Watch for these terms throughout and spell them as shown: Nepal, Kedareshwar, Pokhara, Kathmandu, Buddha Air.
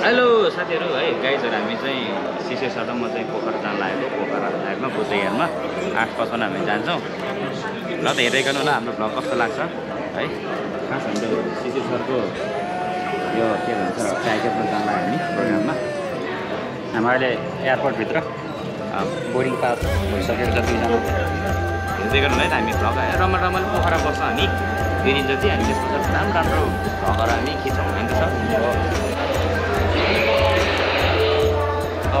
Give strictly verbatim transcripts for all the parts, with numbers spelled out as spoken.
Hello, Satiru. Hey, guys, I am going to see you. I am going to Pokhara. I am going to Buddha Air. I am going to see you. I am Các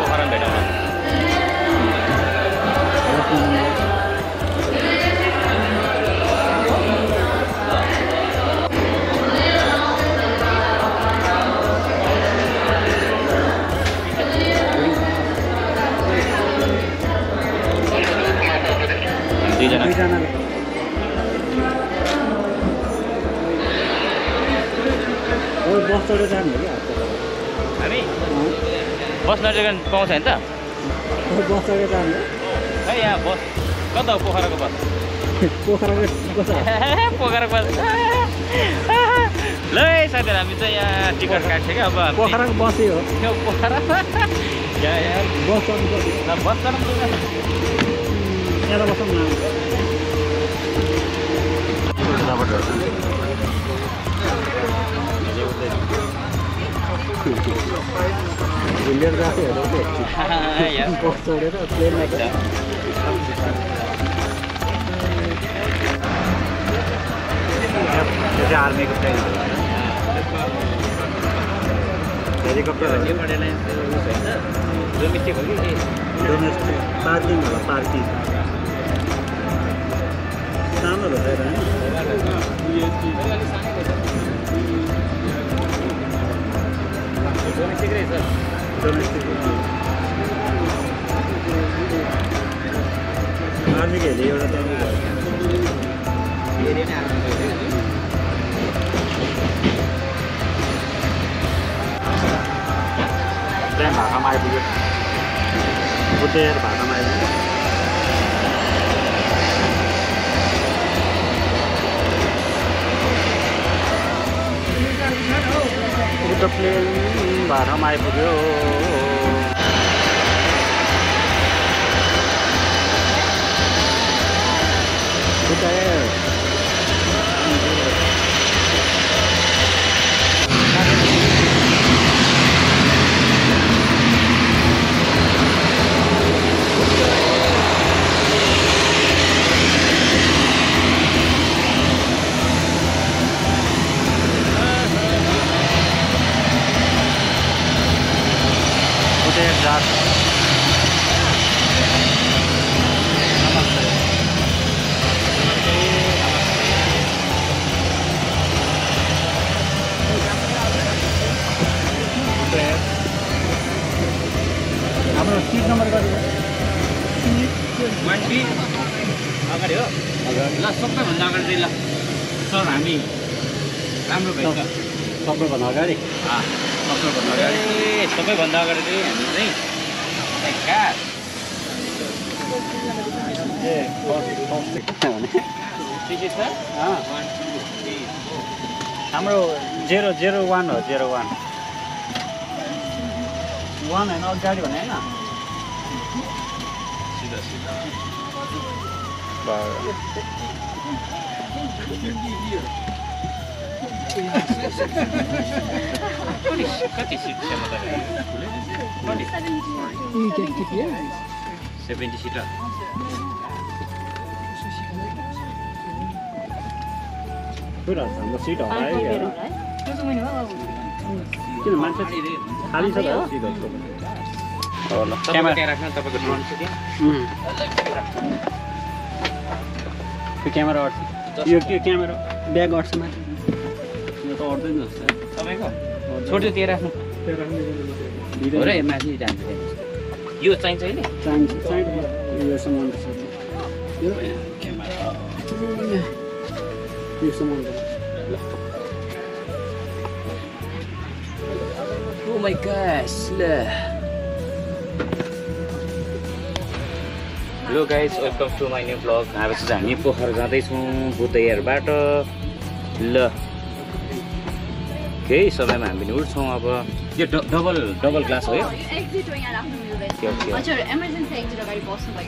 Pokhara bể đâu. Đi ra nào. Bos sudah jalan ya? Kami? Bos sudah jalan ke center? Bos sudah jalan ya? Iya bos. Kau tahu Pokhara ke bos? Pokhara ke bos? Pokhara ke bos? Leh saya tidak bisa ya tikar kaki ke apa? Pokhara ke bos ya? Ya Pokhara. Ya ya. Bos kan bos. Nah bos kan bos. Ya ada bos mana? Sudah berdua. Indian rasa ya, oke. Ya. Postur itu plain aja. Jadi army kapten. Jadi kapten. Ini model lain. Domestik lagi. Domestik. Party malah party. Sama loh ya. Domestik racer. Domestik. Army ke liye orang tahu. Ini dia nak. Saya bahasa Melayu juga. Putih bahasa Melayu. Buddha plane. Baru mai video. Buddha Air. Zero zero one or zero one. One and all carry on, na. Sida sida. Seventy sida. Sudah sama sida lah. किन मान्छे खाली छ हो सिधो होला camera के राख्न तपाईको ड्रोन छ के त्यो क्यामेरा अड्छ यो के क्यामेरा ब्याग अड्छ मा यो त अड्दैन जस्तो तपाईको छोटो त्यो राख्नु त्यो राख्नु दिदिनु र माथि जान्छ यो चाहिन्छ हैन चाहिन्छ चाहिन्छ यो सम्म छ यो क्यामेरा यो सम्म Oh my gosh, look. Hello guys, welcome to my new vlog. I was going to Buddha Air. Okay, so I'm going to double double glass. Exit emergency exit very possible.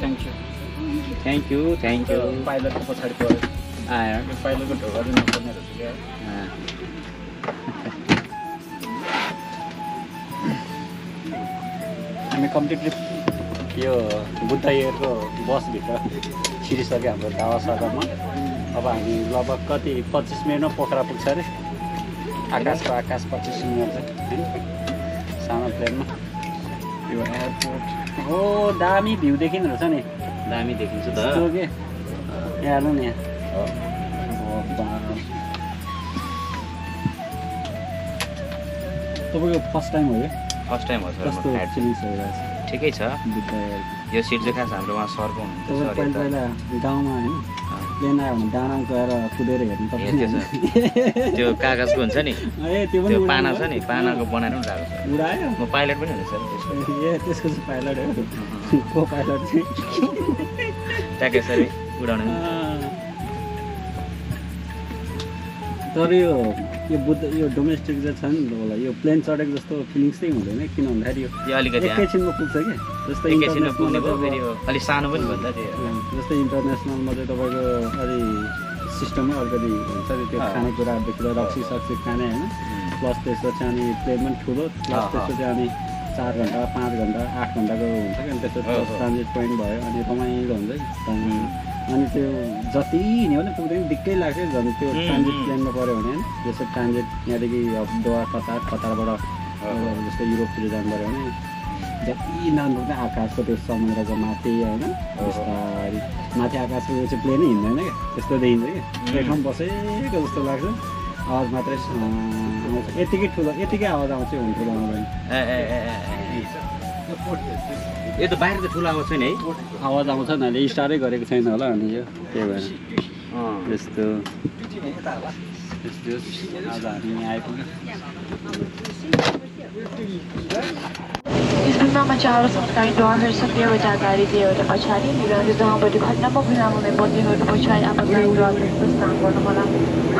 Thank you. Thank you. Thank you. Pilot pilot I am completely yo Buddha Air boss भित्र छिरिसक्यो हाम्रो दावासगामा अब हामी लगभग कति पच्चीस मिनेटमा पोखरा पुग्छ रे आकाशको आकाश पच्चीस मिनेट छ सानो प्लेनमा यो एयरपोर्ट ओ दामी भ्यू देखिन रहेछ नि दामी देखिन्छ त ओके यहाँ हेर्नु नि हो तपाईको फर्स्ट टाइम हो के First time was our flight. Okay, sir. Your seat is class. Hamro wahan sir ko huncha. Sorry. Then I am down यो बुद्ध यो डोमेस्टिक ज छन् होला यो प्लेन चढेको जस्तो फिलिङ्स नै हुँदैन किन भन्दाखेरि यो एकैछिनमा पुग्छ के जस्तै एकैछिनमा पुग्ने भयो फेरि अलि सानो पनि भन्दा थियो जस्तै इन्टरनेशनल मा चाहिँ तपाईको अलि सिस्टम नै अलि हुन्छ नि त्यो खाने कुरा बेक्रा रक्सी सक्सी खाने हैन प्लस त्यसपछि अनि पेमेन्ट ठुलो प्लस त्यसपछि अनि चार घण्टा पाँच घण्टा आठ घण्टाको हुन्छ के अनि त्यसपछि ट्रान्जिट पोइन्ट भयो अनि रमाइलो हुन्छ अनि अनि त्यो जति हिँड्यो नि पुग्दैन दिक्कै लाग्छ जब त्यो ट्रान्जिट प्लेनमा पर्यो भने हैन जस्तो ट्रान्जिट यहाँदेखि दोहा कतार कतारबाट जस्तो युरोपतिर जानु पर्यो भने जति नाम हुन्छ आकाशको त्यो समुद्रको माथि हैन बिस्तारै माथि आकाशको चाहिँ प्लेन हिँड्दैन के त्यस्तो देखिन्छ के रेखामा बसेको जस्तो लाग्छ आवाज मात्रै यतिकै ठुलो यतिकै आवाज आउँछ हुन्छ भने ए ए ए यो त बाहिर त ठुलो आवाज छैन है आवाज आउँछ न ले स्टारै गरेको छैन होला अनि यो के भएन अ त्यस्तो त्यस्तो आज हामी आइपुग्यो इसमें हम चारों सरकारी द्वारा सक्रिय वजह जारी दिए और पछाड़ी निराश जहाँबाट घटनामा भिराउनुले बन्दीहरू पछाडी आपतकालीन द्वारा स्थान गर्न होला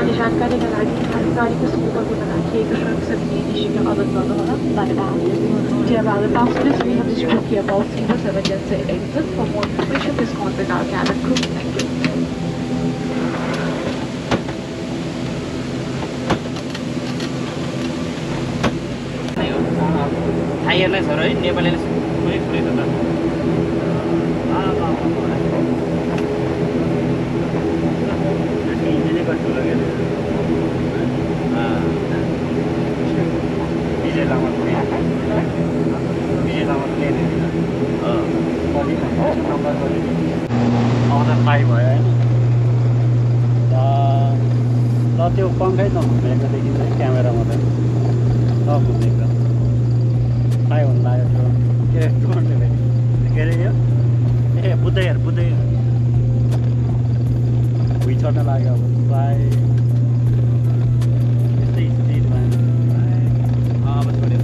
अनि जानकारीका लागि सरकारीको सूचनाको राखिएको सुरक्षाको निश्चित अवगत गर्न होला बारेमा Dear Valley passengers, we have distributed here about single emergency exits. For more information, please contact our cabin crew. Thank you. Hi, Airlines, sir. Nepal Airlines. Who is flying today? Ah, ah, ah. This is Delhi cut to again. Ah. This is Lahore. त्यो पंखै त हुँदैन देखिन्छ क्यामेरामा त सब हुन्छ एकदम आइ हुन लाग्यो त्यो के रेस्टुरेन्टले भने के रे यो ए बुद्ध एयर बुद्ध एयर उही चढ्न लाग्यो अब बाई यस्तै स्पिडमा अब छोड्यो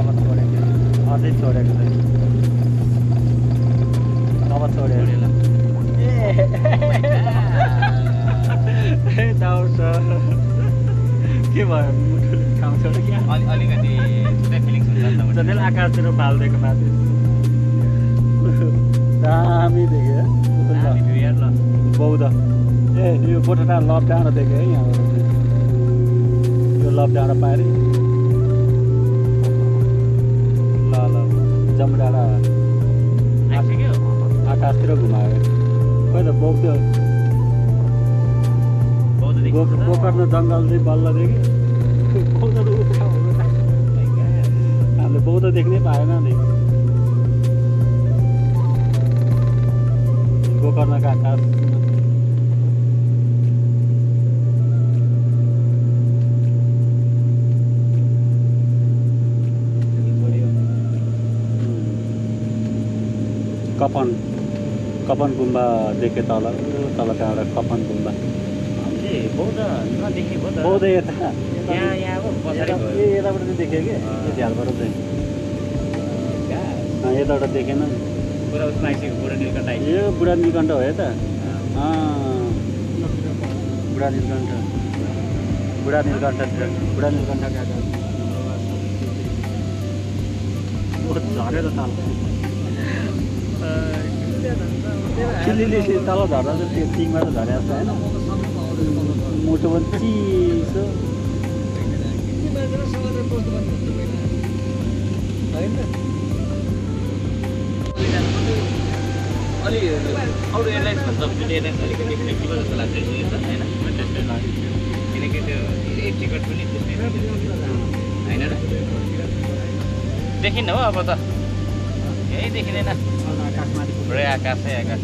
अब छोडेको अझै छोडेको छ अब छोड्यो ए Hey, down, sir. Give up. Counter again. All, all you got is the feelings. So then I can't do ball. They come out. Damn it, dear. Damn it, dear. Both. Hey, you put it on lockdown, dear. You lockdown, Paris. La la. Jump down. I see you. I can't do ball. Where the both. Pokhara जंगल चाहिँ बल्ल देख्यो बौद्धहरू उता हुँदैन हामीले बौद्ध देख्नै पाएन नि गोकर्णका आकाश कपन कपन गुम्बा देखे तल तल त्यहाँबाट कपन गुम्बा ये बहुत ना देखे बहुत बहुत ये था यहाँ यहाँ वो बहुत सारे ये ये तो बड़े देखेंगे ये चार बार होते हैं हाँ ये तो बड़े देखे ना पूरा उसमें ऐसे पूरा नीलकंठ ये पूरा नीलकंठ होया था हाँ पूरा नीलकंठ पूरा नीलकंठ पूरा नीलकंठ क्या था बहुत सारे तो था Chili di sini kalau darah tu testing macam darah saya, motoran cheese. Ali, orang airline macam tu dia nak Ali kerja kerja macam tu lah kerja tu, ayana macam tu lah. Ini kerja ini tiket tu ni tu, ayana. Dekin apa apa tu? Eh dekin ni na. Beri akas saya akas.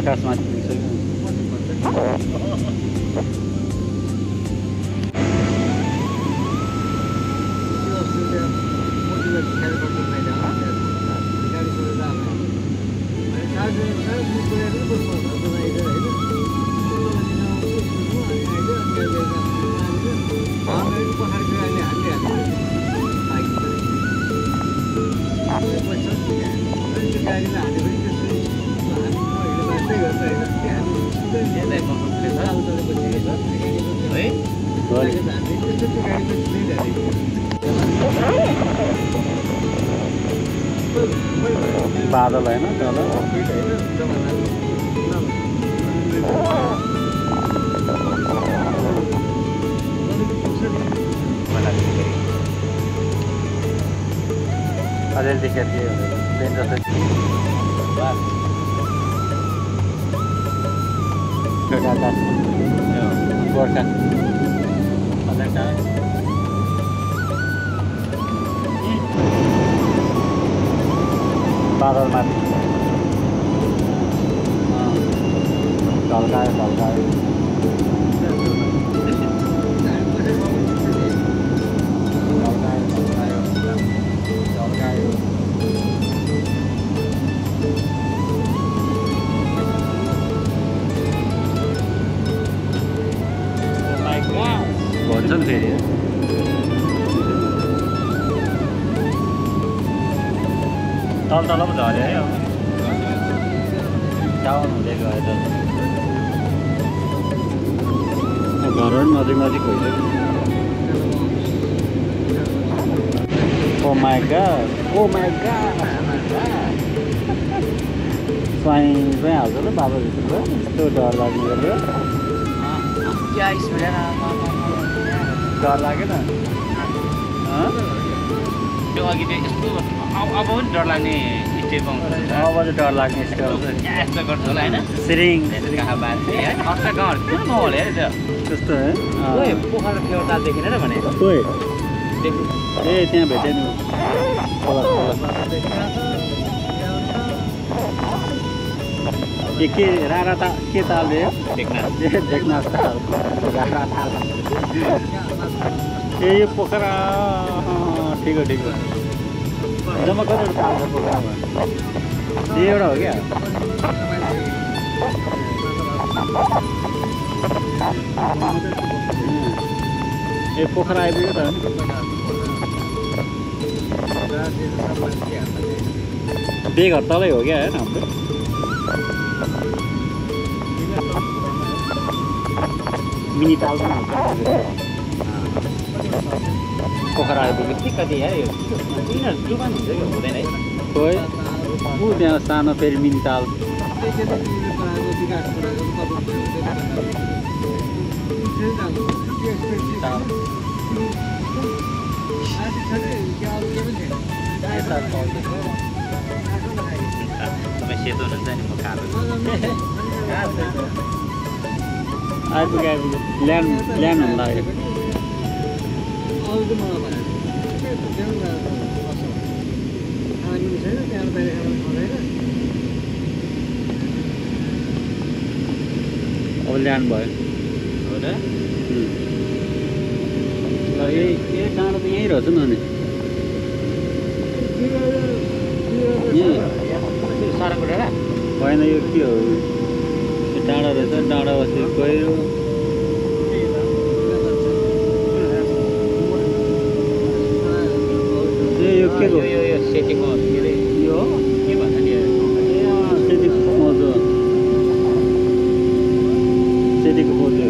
Akas mati. बादल है ना चलो अरे दिक्कत ये लेना तो बात क्या था बोर्डा पता क्या Badal mati. Balgai, balgai. Balgai, balgai. Balgai. Oh my God. Bonceng dia. Tao tao lắm rồi đấy không? Tao để rồi rồi. Garan mati mati koi. Oh my God, oh my God, oh my God. Xoay xoay ảo rất là bao giờ rồi. Tôi đò là gì nữa? Chơi xui ra. Đò là cái nào? Hả? Đừng có cái gì. अब अब डर लाग्ने step आउँछ अब त डर लाग्ने step आउँछ यस्तो गर्छ होला हैन सिरिङ कहाँ बाँच्ने है हस्ता गाउँ कुन माहौल है त्यो त्यस्तो है ओइ पोखरा फेउटा देखिन र भने ओइ ए त्यहाँ भेटे नि होला के के रारा त के तालले देख्न देख्न ताल रारा ताल ए यो पोखरा ठीक हो ठीक हो जब मैं करूँ काम तो करूँगा ये वाला हो गया ये पोखरा है भी तो देख आता है हो गया है ना मिनी ताल पोखरा है भी कितनी कदी है ये Ina juga nih, boleh nih. Koi, udah sana permintal. Masih itu nanti mau kalah. Aku kayak plan plan online. Oland boy, ada? Hmm. Lagi, ini kan ada yang ini rasa mana? Ini ada, ini Why you feel? Yo, yo, yo, sitting on really. Yo, you want to hear? Yeah, sitting for the sitting for the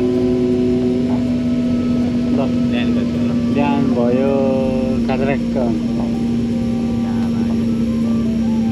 look, then the down by your cataract.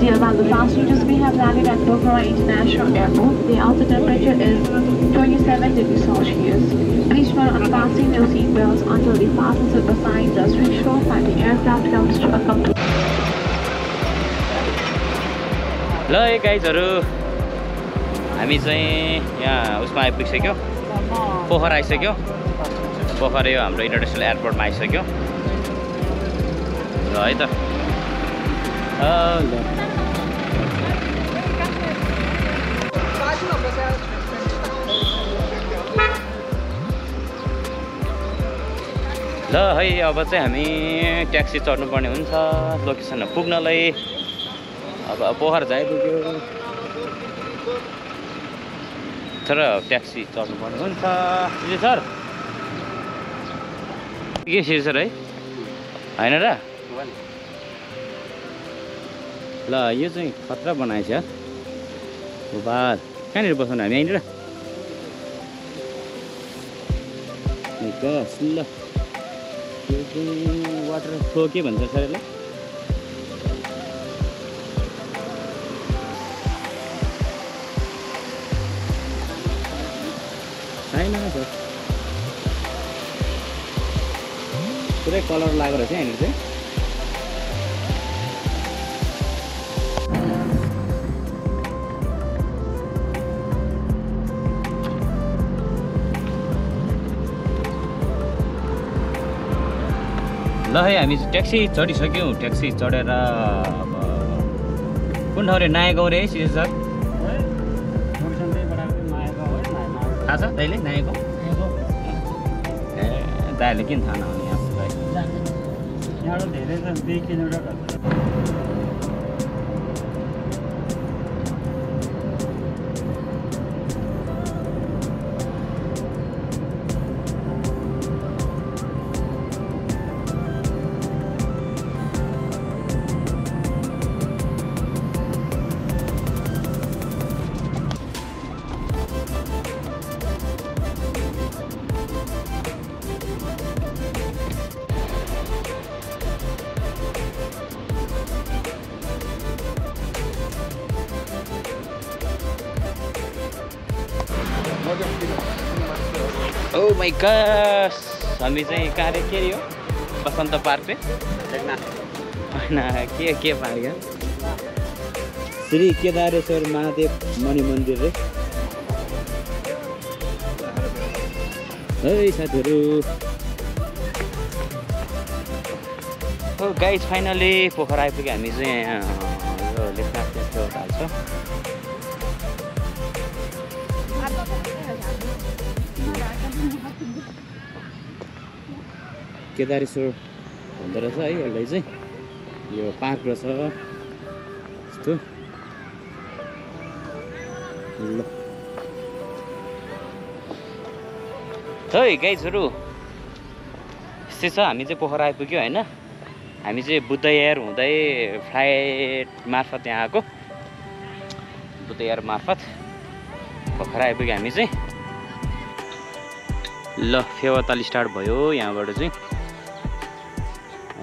Dear about the passengers, we have landed at Pokhara International Airport. The outer temperature is twenty-seven degrees Celsius. Please try unfastening your seat belts until the fasteners are beside the switch off and the aircraft comes to a complete. Hello guys, I'm yeah, usma aipugyo. Pokhara aipugyo. Pokhara yo hamro international airport ma aipugyo. Right ta. Oh no. ल है अब चाहिँ हामी taxi चढ्नु पर्ने हुन्छ लोकेसनमा पुग्नलाई अब पोखरा जाय पुग्यो तर ट्याक्सी चढ्नु पर्ने हुन्छ जी सर के छ सर है हैन र ल यो चाहिँ खतरा बनाएछ यार बार कहाँनेर बस्नु हामी हैन र निका सुल्ला वाटर फ्लो के भन्छ सर यसले छैन सर पुरै कलर लागेर छ हैन चाहिँ Hey, I mean, taxi, thirty seconds, taxi, thirty. Couldn't have a nine hour race, is that? Has a daily nine go? Daily in Hana, yeah. There is a big in the Oh my gosh! Hami chahi kaha re ke yo? Basanta Park pe? Na. Na, ke ke park ho? Shri Kedareshwar Mahadev Mani Mandir re. Hey sadhuru. Oh guys, finally Pokhara aipugyo hami chahi yo lekha testo halchha. Kedareshwar bhanda rahछ है यसलाई चाहिँ यो park रहेछ यस्तो ल है गाइजहरु यस्तै छ हामी चाहिँ पोखरा आइपुग्यो हैन हामी चाहिँ बुद्ध एयर हुँदै फ्लाइट मार्फत यहाँ आएको बुद्ध एयर मार्फत पोखरा आइपुग्यो हामी चाहिँ ल फेवाताल स्टार्ट भयो यहाँबाट चाहिँ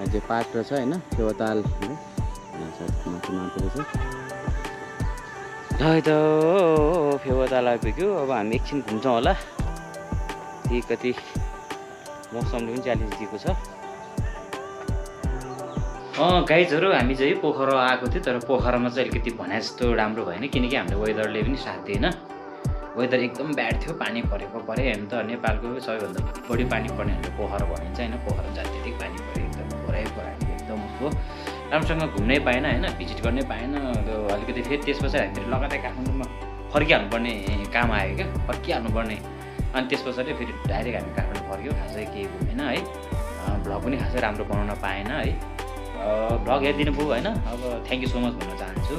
अझै पात्र छ हैन फेवाताल है त फेवाताल आइपुग्यो अब हामी एकछिन घुम्छौँ होला के कति मौसमले पनि च्यालेन्ज दिएको छ अ गाइजहरु हामी चाहिँ पोखरा आएको थियो तर पोखरामा चाहिँ अलिकति भने जस्तो राम्रो भएन किनकि हाम्रो वेदरले पनि साथ दिएन वेदर एकदम ब्याड थियो पानी परेको परे हैन त नेपालको सबैभन्दा बढी पानी पर्ने भनेको पोखरा भनिन्छ हैन पोखरा जति पानी पर्यो एकदम पुरै पुरै एकदम उसको राम्रोसँग घुम्नै पाएन हैन भिजिट गर्नै पाएन त्यो अलिकति फेरि त्यसपछि हामी लगातार काठमाडौँमा फर्किहाल्नु पर्ने काम आयो के फर्किहाल्नु पर्ने अनि त्यसपछि फेरि डाइरेक्ट हामी काठमाडौँ फर्क्यौ खासै के घुमेन है भ्लग पनि खासै राम्रो बनाउन पाएन है भ्लग हेरिदिनुभयो हैन अब थ्यांक यू सो मच भन्न चाहन्छु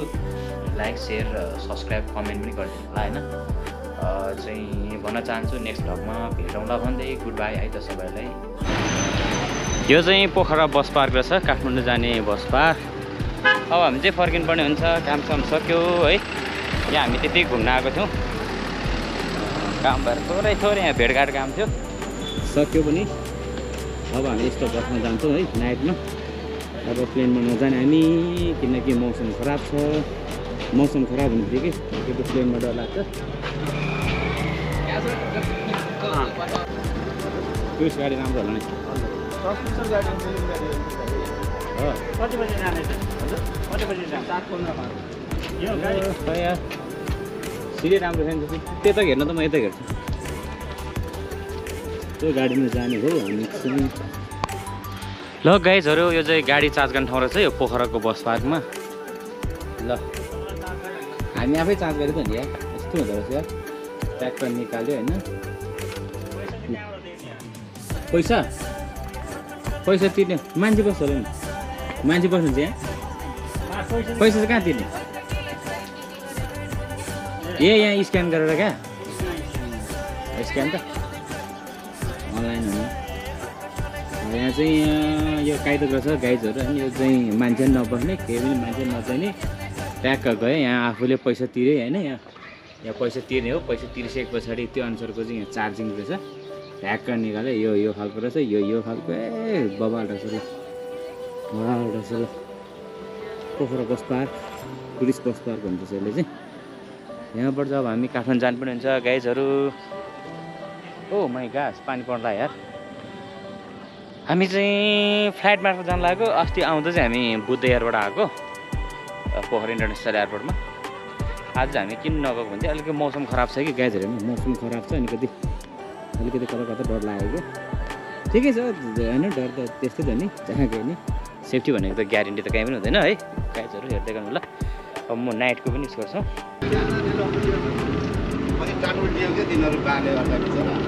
लाइक शेयर सब्स्क्राइब कमेन्ट पनि गरिदिनु होला हैन चाहिँ भन्न चाहन्छु नेक्स्ट भ्लगमा भेटौँला भन्दै गुड बाई है त सबैलाई यो चाहिँ पोखरा बस पार्क रहेछ काठमाडौँ जाने बस पार्क अब हामी चाहिँ फर्किनुपर्ने हुन्छ काम काम सक्यो है यहाँ हामी त्यति घुम्न आएको थियौँ काम भएर थोरै थोरै यहाँ भेटघाट काम थियो सक्यो पनि अब हामी यस्तो बस्न जान्छौँ है नाइटमा अब प्लेनमा नजाने हामी किनकि मौसम खराब छ मौसम खराब हुन्छ कि त्यो प्लेनमा डर लाग्छ टुरिस्ट गाडी राम्रो होला नि सस्पेन्सन गाडी हो कति बजे जाने त हजुर कति बजे जान्छ सात पन्ध्र मा यो गाडी भैया सिडी राम्रो छैन त्यता हेर्न त म यता हेर्छु त्यो गाडीमा जाने हो हामी ल गाइजहरु यो चाहिँ गाडी चार्ज गर्ने ठाउँ रहेछ यो पोखराको बस पार्कमा ल हामी आफै चार्ज गरे त नि यार यस्तो हुँदो रहेछ यार ट्याक्टर निकाल्यो हैन पैसा पैसा तिर्ने मान्छे बस्छ होला नि मान्छे बस्नु चाहिँ यहाँ पैसा चाहिँ कहाँ तिर्ने ए यहाँ स्क्यान गरेर क्या स्क्यान त अनलाइन हुनु यहाँ चाहिँ यो काइदक रहेछ गाइजहरु अनि यो चाहिँ मान्छे नबस्ने केही पनि मान्छे नचाहिने ट्याक गयो यहाँ आफूले पैसा तिरे हैन यहाँ यहाँ पैसा तिर्ने हो पैसा तिरिसके पछाडी त्यो अनुसारको चाहिँ यहाँ चार्जिङ रहेछ ट्याक निकाले यो यो खालको रहेछ यो यो खालको ए बबाल रहेछ ल बबाल रहेछ ल Pokhara bus park tourist bus park भन्छ यसले चाहिँ यहाँबाट जब हामी काठमाडौँ जानु पनि हुन्छ गाइजहरु ओ माइ गॉड पानी पर्ला यार हामी चाहिँ फ्लाइट मार्फत जान लाग्यो अस्ति आउँदा चाहिँ हामी बुद्ध एयरबाट आएको पोखरा इन्टरनेसनल एयरपोर्टमा आज हामी किन नगएको भन्थे अलिकति मौसम खराब छ कि गाइजहरु मौसम खराब छ अलिकति अलिकति कता कता डर लाग्यो ठिकै छ हैन डर त त्यस्तै त नि जहाँ गयो नि सेफ्टी भनेको त ग्यारेन्टी त कहीँ पनि हुँदैन है गाइजहरु हेर्दै गर्नु होला अब म नाइटको पनि गर्छु